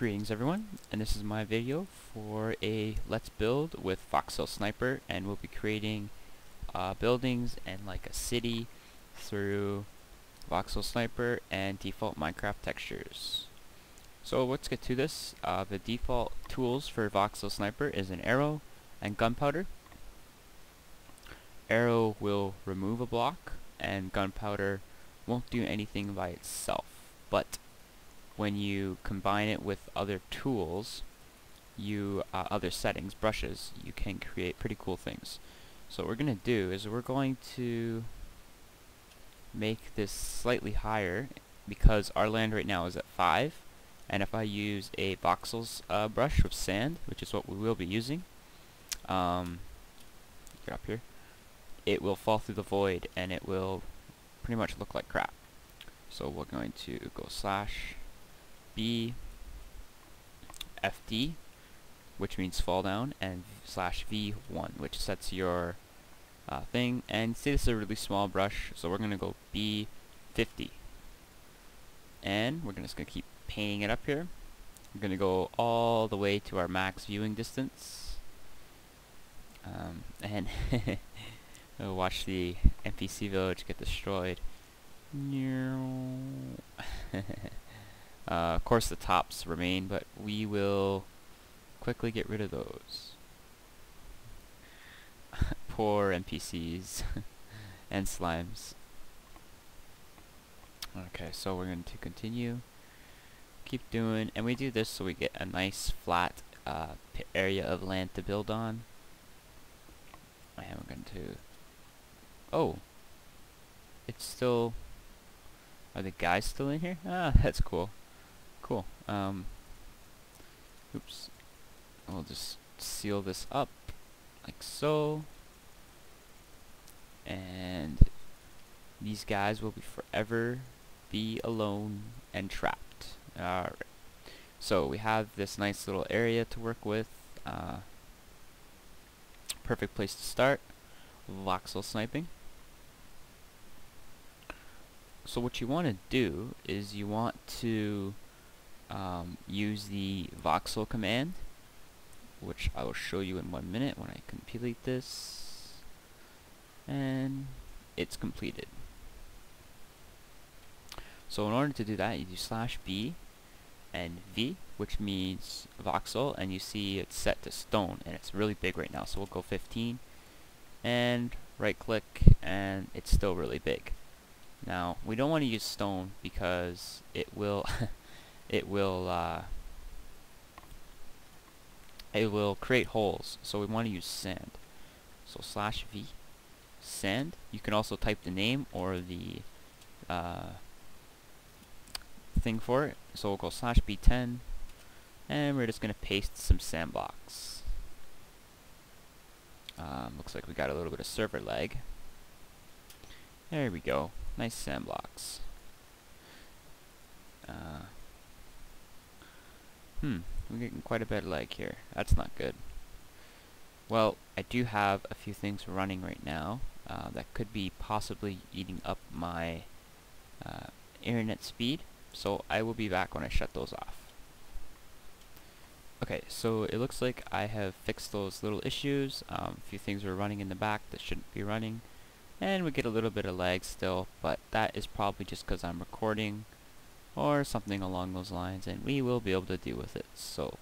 Greetings everyone, and this is my video for a let's build with VoxelSniper, and we'll be creating buildings and like a city through VoxelSniper and default Minecraft textures. So let's get to this. The default tools for VoxelSniper is an arrow and gunpowder. Arrow will remove a block and gunpowder won't do anything by itself, but when you combine it with other tools, other settings, brushes, you can create pretty cool things. So what we're going to do is we're going to make this slightly higher because our land right now is at 5, and if I use a voxels brush with sand, which is what we will be using, get up here, it will fall through the void and it will pretty much look like crap. So we're going to go slash B FD, which means fall down, and slash V1, which sets your thing. And see, this is a really small brush, so we're going to go B50, and we're just going to keep painting it up here. We're going to go all the way to our max viewing distance, and we'll watch the NPC village get destroyed. Of course the tops remain, but we will quickly get rid of those. Poor NPCs and slimes. Okay, so we're going to continue, keep doing, and we do this so we get a nice flat area of land to build on. And we're going to, oh, it's still, are the guys still in here? Ah, that's cool. Cool. Oops. I'll just seal this up like so. And these guys will be forever be alone and trapped. Alright. So we have this nice little area to work with. Perfect place to start. Voxel sniping. So what you want to do is you want to use the voxel command, which I will show you in 1 minute when I complete this, and it's completed. So in order to do that, you do slash B and V, which means voxel, and you see it's set to stone, and it's really big right now, so we'll go 15 and right click, and it's still really big. Now we don't want to use stone because it will create holes, so we want to use sand. So slash V sand. You can also type the name or the thing for it. So we'll go slash B10, and we're just gonna paste some sand blocks. Looks like we got a little bit of server lag. There we go. Nice sand blocks. We're getting quite a bit of lag here. That's not good. Well, I do have a few things running right now that could be possibly eating up my internet speed, so I will be back when I shut those off. Okay, so it looks like I have fixed those little issues. A few things were running in the back that shouldn't be running. And we get a little bit of lag still, but that is probably just because I'm recording or something along those lines, and we will be able to deal with it. So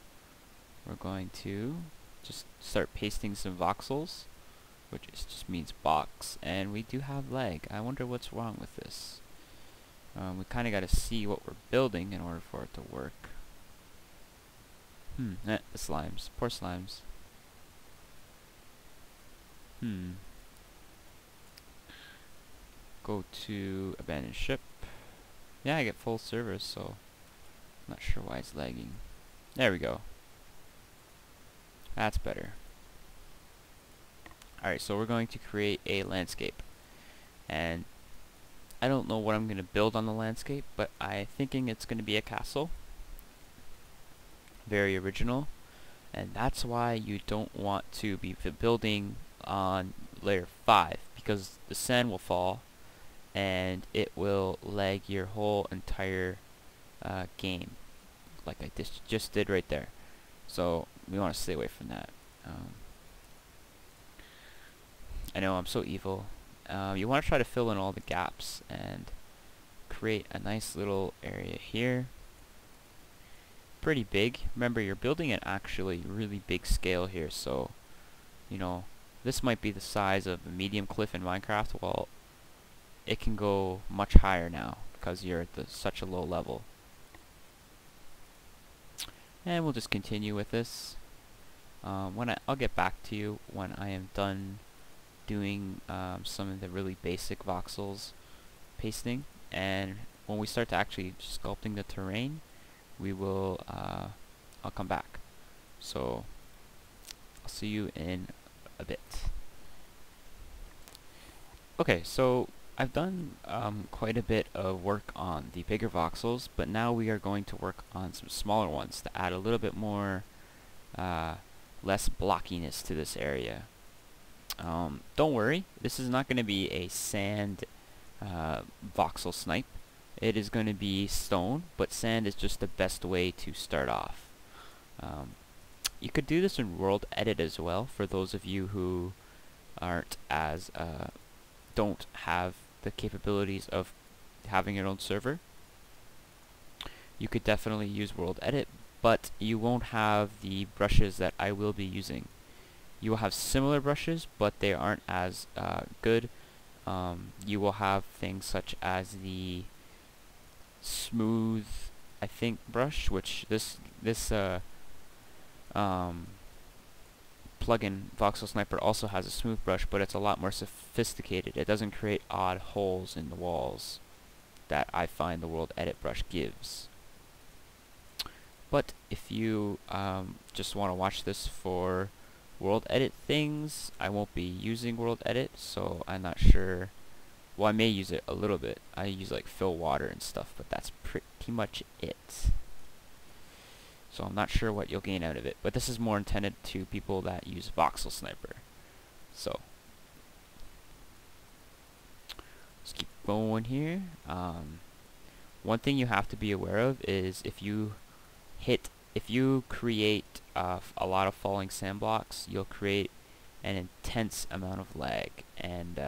we're going to just start pasting some voxels, which is just means box, and we do have lag. I wonder what's wrong with this. We kind of got to see what we're building in order for it to work. The slimes. Poor slimes. Go to abandoned ship. Yeah, I get full servers, so I'm not sure why it's lagging. There we go. That's better. Alright, so we're going to create a landscape. And I don't know what I'm going to build on the landscape, but I'm thinking it's going to be a castle. Very original. And that's why you don't want to be building on layer 5, because the sand will fall and it will lag your whole entire game. like I just did right there. So we want to stay away from that. I know I'm so evil. You want to try to fill in all the gaps and create a nice little area here. Pretty big. Remember, you're building an actually really big scale here, so you know, this might be the size of a medium cliff in Minecraft. Well, it can go much higher now because you're at such a low level. And we'll just continue with this. I'll get back to you when I am done doing some of the really basic voxels pasting, and when we start to actually sculpting the terrain, we will I'll come back. So I'll see you in a bit. Okay, so I've done quite a bit of work on the bigger voxels, but now we are going to work on some smaller ones to add a little bit more less blockiness to this area. Don't worry, this is not going to be a sand voxel snipe. It is going to be stone, but sand is just the best way to start off. You could do this in World Edit as well, for those of you who aren't as don't have the capabilities of having your own server. You could definitely use World Edit, but you won't have the brushes that I will be using. You will have similar brushes, but they aren't as good. You will have things such as the smooth, I think, brush, which this plugin VoxelSniper also has a smooth brush, but it's a lot more sophisticated. It doesn't create odd holes in the walls that I find the World Edit brush gives. But if you just want to watch this for World Edit things, I won't be using World Edit, so I'm not sure. Well, I may use it a little bit. I use like fill water and stuff, but that's pretty much it. So I'm not sure what you'll gain out of it, but this is more intended to people that use VoxelSniper. So let's keep going here. One thing you have to be aware of is if you create a lot of falling sand blocks, you'll create an intense amount of lag, and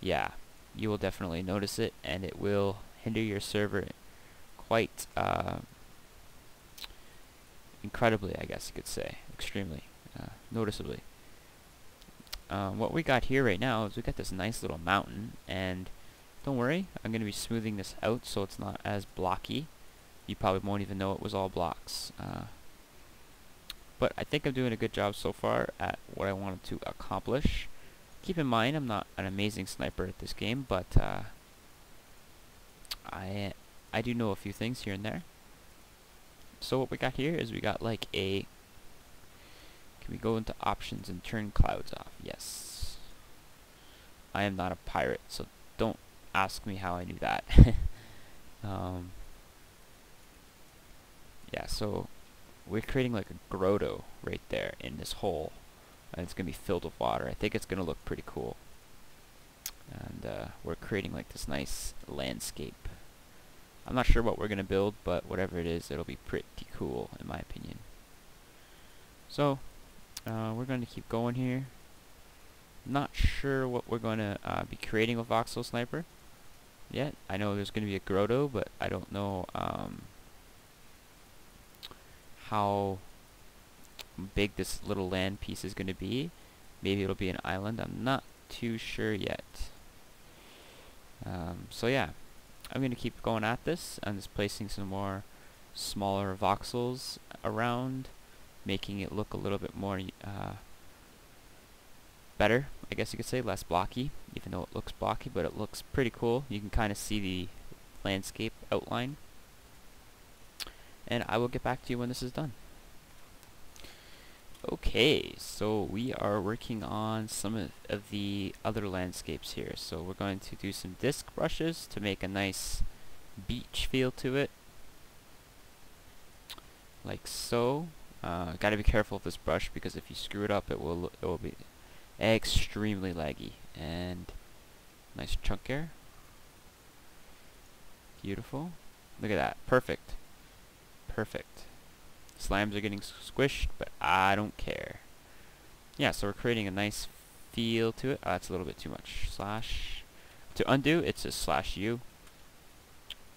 yeah, you will definitely notice it, and it will hinder your server quite incredibly, I guess you could say, extremely, noticeably. What we got here right now is we got this nice little mountain, and don't worry, I'm going to be smoothing this out so it's not as blocky. You probably won't even know it was all blocks. But I think I'm doing a good job so far at what I wanted to accomplish. Keep in mind, I'm not an amazing sniper at this game, but I do know a few things here and there. So what we got here is we got like a... Can we go into options and turn clouds off? Yes. I am not a pirate, so don't ask me how I knew that. Yeah, so we're creating like a grotto right there in this hole, and it's going to be filled with water. I think it's going to look pretty cool. And we're creating like this nice landscape. I'm not sure what we're going to build, but whatever it is, it'll be pretty cool in my opinion. So we're going to keep going here. Not sure what we're going to be creating with VoxelSniper yet. I know there's going to be a grotto, but I don't know how big this little land piece is going to be. Maybe it'll be an island. I'm not too sure yet. So yeah, I'm going to keep going at this. I'm just placing some more smaller voxels around, making it look a little bit more better, I guess you could say, less blocky, even though it looks blocky, but it looks pretty cool. You can kind of see the landscape outline, and I will get back to you when this is done. Okay, so we are working on some of the other landscapes here. So we're going to do some disc brushes to make a nice beach feel to it, like so. Gotta be careful with this brush, because if you screw it up, it will be extremely laggy. And nice chunk here. Beautiful. Look at that. Perfect. perfect. Slimes are getting squished, but I don't care. Yeah, so we're creating a nice feel to it. Oh, that's a little bit too much. Slash. To undo, it's just slash U.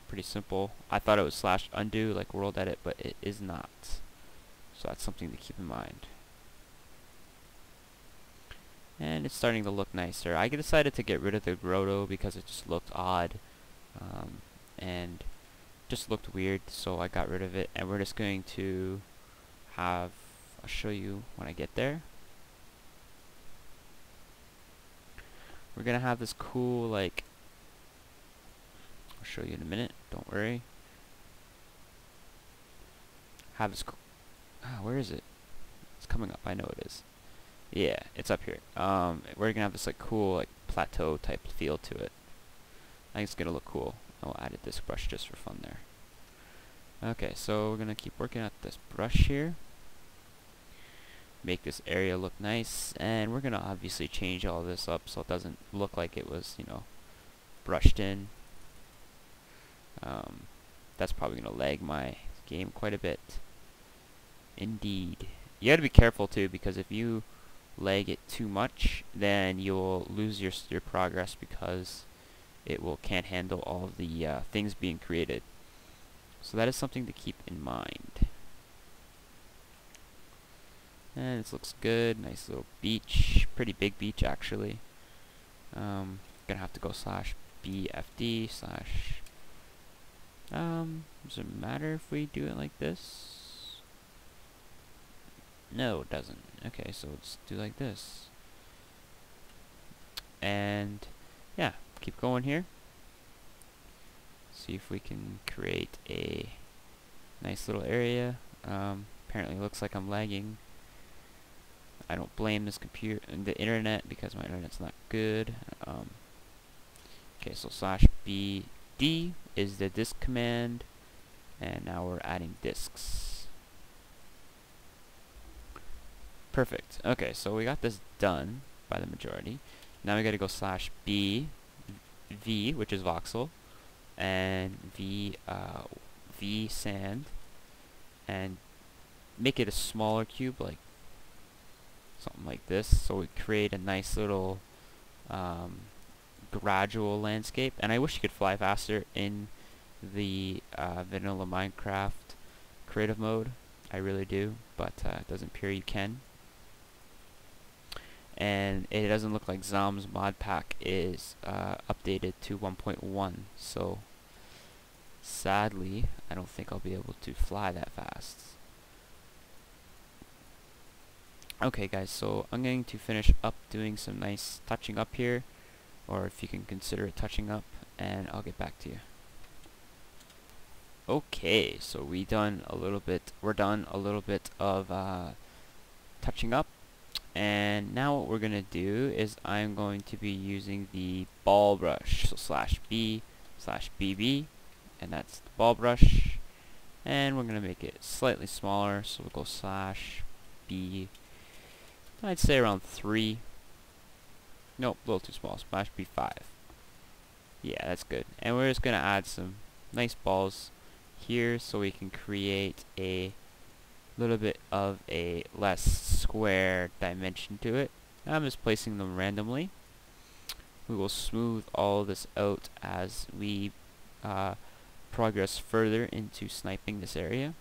Pretty simple. I thought it was slash undo like World Edit, but it is not. So that's something to keep in mind. And it's starting to look nicer. I decided to get rid of the roto because it just looked odd. And just looked weird, so I got rid of it. And we're just going to have... I'll show you when I get there. We're going to have this cool, like... I'll show you in a minute, don't worry. Have this cool... Oh, where is it? It's coming up, I know it is. Yeah, it's up here. We're going to have this like cool like plateau type feel to it. I think it's going to look cool. I'll add this brush just for fun there. Okay, so we're going to keep working at this brush here. Make this area look nice, and we're going to obviously change all this up so it doesn't look like it was, you know, brushed in. That's probably going to lag my game quite a bit. Indeed. You got to be careful too, because if you lag it too much, then you'll lose your progress because it can't handle all the things being created. So that is something to keep in mind. And this looks good. Nice little beach. Pretty big beach, actually. Gonna have to go slash BFD slash... does it matter if we do it like this? No, it doesn't. Okay, so let's do like this. And, yeah. Keep going here. See if we can create a nice little area. Apparently it looks like I'm lagging. I don't blame this computer and the internet because my internet's not good. Okay, so slash BD is the disk command, and now we're adding disks. Perfect. Okay, so we got this done by the majority. Now we gotta go slash V, which is voxel, and V sand, and make it a smaller cube, like something like this, so we create a nice little gradual landscape. And I wish you could fly faster in the vanilla Minecraft creative mode. I really do, but it doesn't appear you can. And it doesn't look like Zom's mod pack is updated to 1.1, so sadly I don't think I'll be able to fly that fast. Okay guys, so I'm going to finish up doing some nice touching up here, or if you can consider it touching up, and I'll get back to you. Okay, so we're done a little bit of touching up. And now what we're going to do is I'm going to be using the ball brush. So slash B, slash BB, and that's the ball brush. And we're going to make it slightly smaller, so we'll go slash B, I'd say around 3. Nope, a little too small, slash B5. Yeah, that's good. And we're just going to add some nice balls here so we can create a little bit of a less square dimension to it. I'm just placing them randomly. We will smooth all this out as we progress further into sniping this area.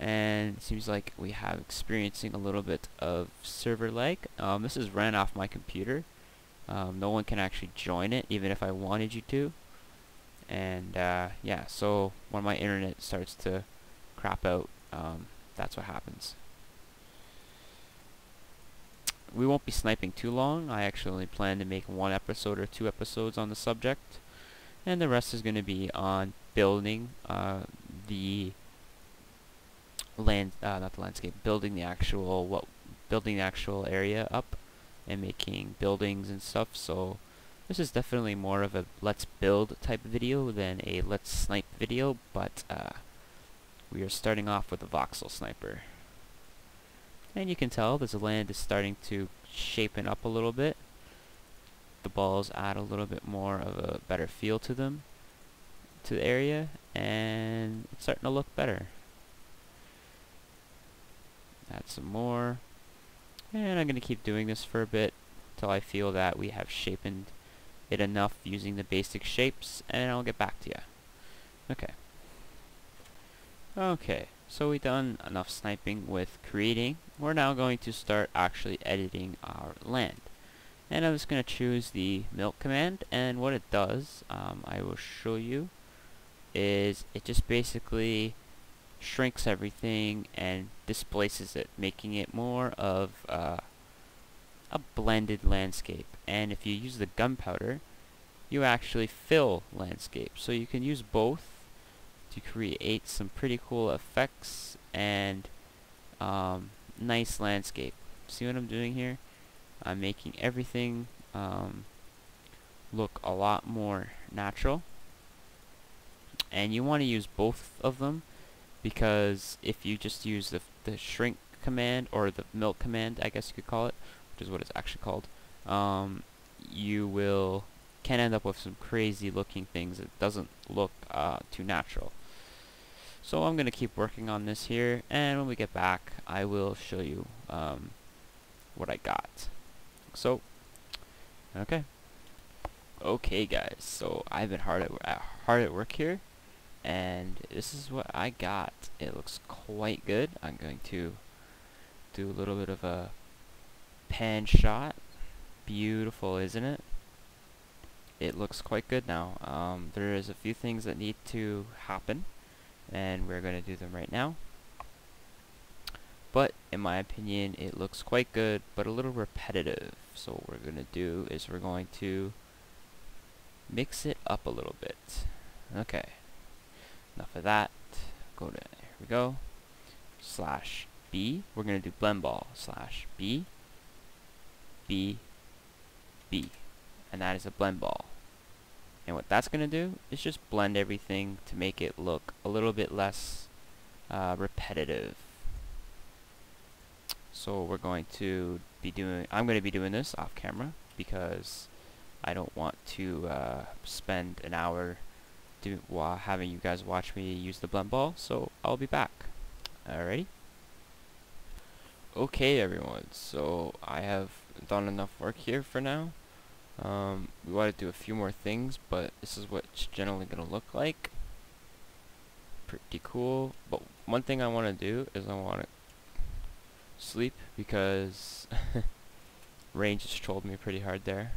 And it seems like we have experiencing a little bit of server lag. This is ran off my computer. No one can actually join it, even if I wanted you to. And yeah, so when my internet starts to crap out, that's what happens. We won't be sniping too long. I actually plan to make 1 episode or 2 episodes on the subject, and the rest is going to be on building building the actual area up and making buildings and stuff. So this is definitely more of a let's build type video than a let's snipe video, but we are starting off with a voxel sniper. And you can tell this land is starting to shapen up a little bit. The balls add a little bit more of a better feel to them. to the area, and it's starting to look better. Add some more, and I'm going to keep doing this for a bit till I feel that we have shapened it enough using the basic shapes, and I'll get back to you. Okay, so we've done enough sniping with creating. We're now going to start actually editing our land. And I'm just going to choose the milk command, and what it does, I will show you, is it just basically shrinks everything and displaces it, making it more of a blended landscape. And if you use the gunpowder, you actually fill landscape, so you can use both to create some pretty cool effects and nice landscape. See what I'm doing here? I'm making everything look a lot more natural, and you want to use both of them, because if you just use the shrink command, or the milk command, I guess you could call it, which is what it's actually called, you can end up with some crazy looking things that doesn't look too natural. So I'm going to keep working on this here, and when we get back I will show you what I got. So okay guys, so I've been hard at work here, and this is what I got. It looks quite good. I'm going to do a little bit of a pan shot. Beautiful, isn't it? It looks quite good now. There is a few things that need to happen, and we're going to do them right now. But in my opinion, it looks quite good, but a little repetitive. So what we're going to do is we're going to mix it up a little bit. Okay, enough of that. Go to, here we go, /B. We're going to do blend ball, /B, B, B. And that is a blend ball. And what that's going to do is just blend everything to make it look a little bit less repetitive. So we're going to be doing, I'm going to be doing this off camera, because I don't want to spend an hour having you guys watch me use the blend ball, so I'll be back. Alrighty. Okay everyone, so I have done enough work here for now. We want to do a few more things, but this is what it's generally going to look like. Pretty cool, but one thing I want to do is I want to sleep, because rain just trolled me pretty hard there.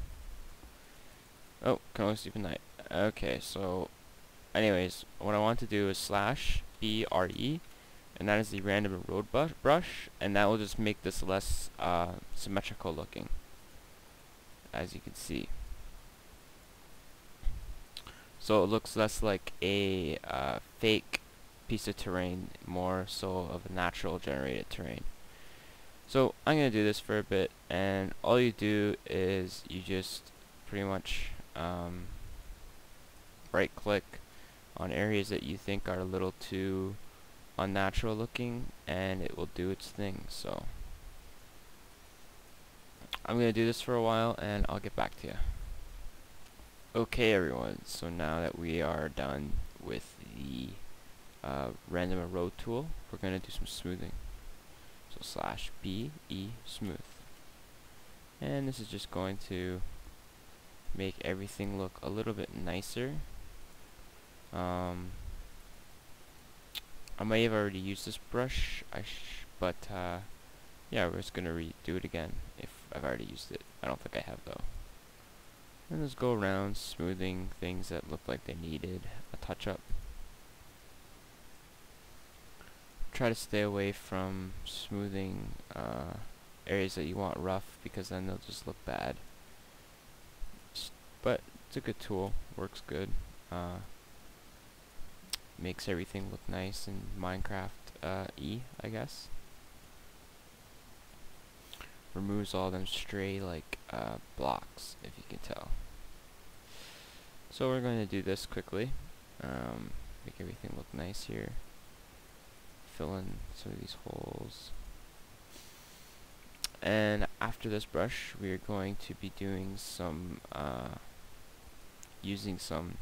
Oh, can only sleep at night. Okay, so anyways, what I want to do is /BRE, and that is the random road brush, and that will just make this less symmetrical looking, as you can see. So it looks less like a fake piece of terrain, more so of a natural generated terrain. So I'm going to do this for a bit, and all you do is you just pretty much right click on areas that you think are a little too unnatural looking, and it will do its thing. So I'm going to do this for a while, and I'll get back to you. Okay everyone, so now that we are done with the random erode tool, we're going to do some smoothing. So /BE smooth. And this is just going to make everything look a little bit nicer. I may have already used this brush, but yeah, we're just going to redo it again if I've already used it. I don't think I have though. And just go around smoothing things that look like they needed a touch up. Try to stay away from smoothing areas that you want rough, because then they'll just look bad. But it's a good tool, works good, makes everything look nice in Minecraft I guess. Removes all them stray like blocks, if you can tell. So we're going to do this quickly, make everything look nice here, fill in some of these holes, and after this brush we're going to be doing some using some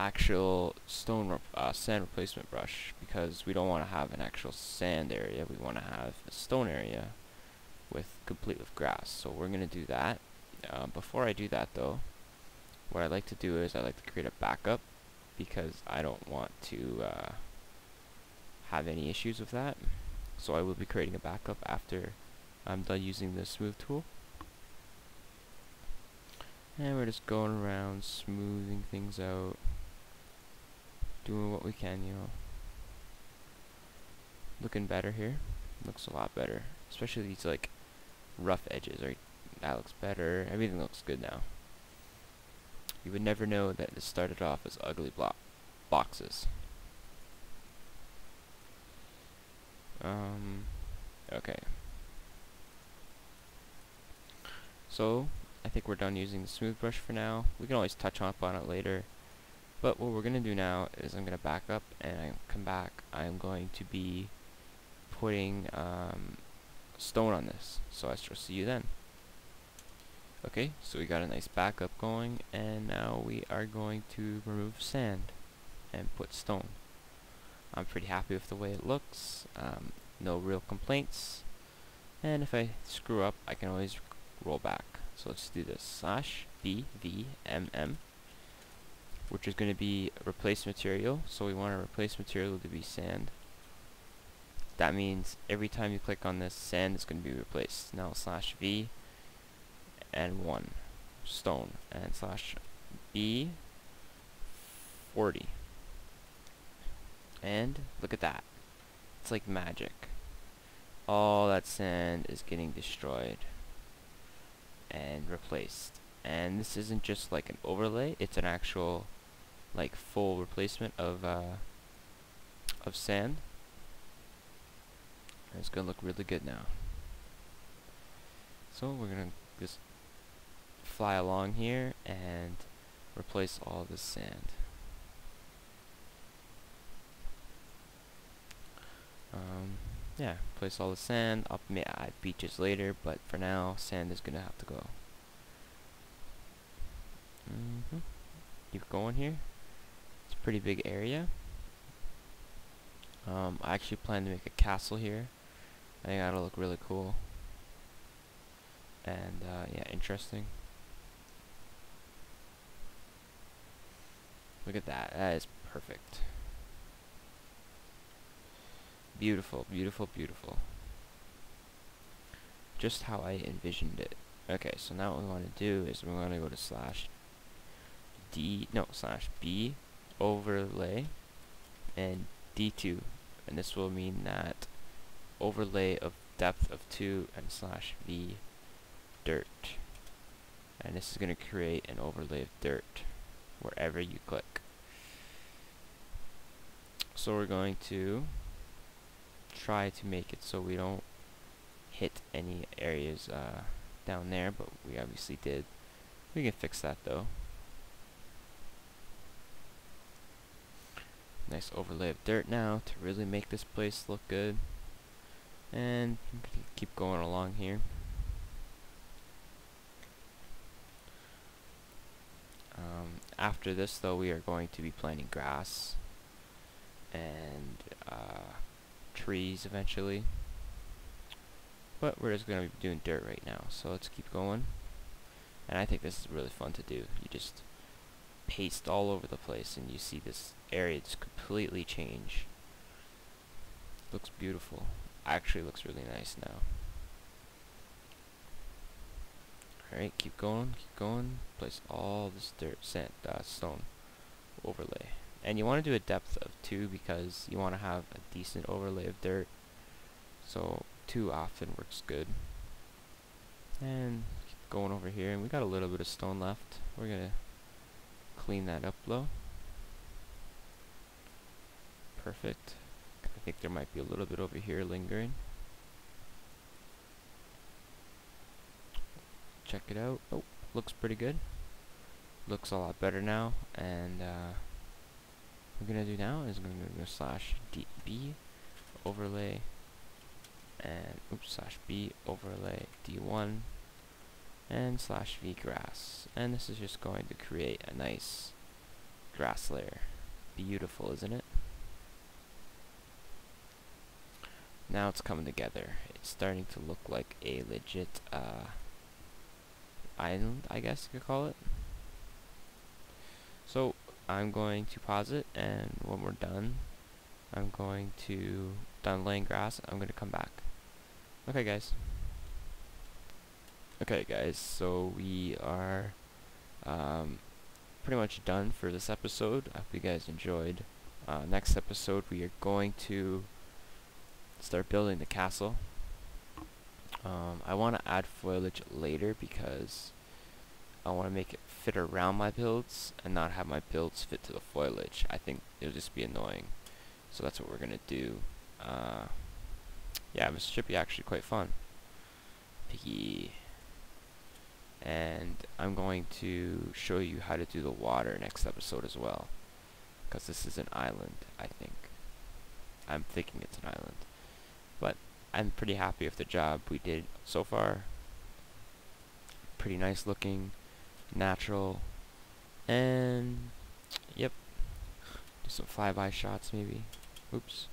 actual stone sand replacement brush, because we don't want to have an actual sand area. We want to have a stone area with complete with grass. So we're gonna do that. Before I do that though, what I like to do is I like to create a backup, because I don't want to have any issues with that. So I will be creating a backup after I'm done using the smooth tool. And we're just going around smoothing things out, doing what we can, you know. Looking better here, looks a lot better, especially these like rough edges. Right, that looks better. Everything looks good now. You would never know that it started off as ugly boxes. Okay. So I think we're done using the smooth brush for now. We can always touch up on it later. But what we're gonna do now is I'm gonna back up, and I come back. I'm going to be putting stone on this. So I shall see you then. Okay, so we got a nice backup going, and now we are going to remove sand and put stone. I'm pretty happy with the way it looks. No real complaints. And if I screw up, I can always roll back. So let's do this /BVMM, which is going to be replace material. So we want to replace material to be sand. That means every time you click on this, sand is going to be replaced. Now /V and 1 stone, and /B 40, and look at that, it's like magic. All that sand is getting destroyed and replaced. And this isn't just like an overlay, it's an actual like full replacement of sand, and it's gonna look really good now. So we're gonna just fly along here and replace all this sand. Yeah, place all the sand. I'll add beaches later, but for now, sand is gonna have to go. Keep going here. It's a pretty big area. I actually plan to make a castle here. I think that'll look really cool. And yeah, interesting. Look at that. That is perfect. Beautiful, beautiful, beautiful. Just how I envisioned it. Okay, so now what we want to do is we're going to go to /B overlay and D2, and this will mean that overlay of depth of 2 and /V dirt, and this is going to create an overlay of dirt wherever you click. So we're going to try to make it so we don't hit any areas down there, but we obviously did. We can fix that though. Nice overlay of dirt now to really make this place look good, and keep going along here. After this though, we are going to be planting grass and trees eventually, but we're just going to be doing dirt right now. So let's keep going, and I think this is really fun to do. You just paste all over the place and you see this area just completely change. Looks beautiful. Actually looks really nice now. Alright, keep going, keep going. Place all this dirt, sand, stone overlay. And you want to do a depth of 2 because you want to have a decent overlay of dirt. So 2 often works good. And keep going over here, and we got a little bit of stone left. We're gonna clean that up though. Perfect. I think there might be a little bit over here lingering. Check it out. Oh, looks pretty good. Looks a lot better now. And what we're gonna do now is we're gonna go /B overlay and /B overlay D1 and /V grass, and this is just going to create a nice grass layer. Beautiful, isn't it? Now it's coming together. It's starting to look like a legit island, I guess you could call it. So I'm going to pause it, and when we're done, I'm going to done laying grass. I'm going to come back. Okay, guys. Okay, guys. So we are pretty much done for this episode. I hope you guys enjoyed. Next episode, we are going to start building the castle. I want to add foliage later because I want to make it fit around my builds and not have my builds fit to the foliage. I think it'll just be annoying. So that's what we're gonna do. Yeah, this should be actually quite fun. Piggy. And I'm going to show you how to do the water next episode as well, because this is an island, I think. I'm thinking it's an island. But I'm pretty happy with the job we did so far. Pretty nice looking, natural, and yep. Do some flyby shots maybe. Oops.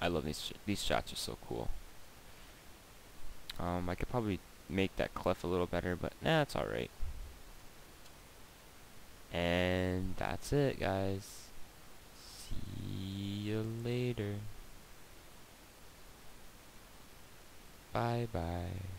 I love these shots are so cool. I could probably make that clef a little better, but nah, it's alright. And that's it, guys. See you later. Bye bye.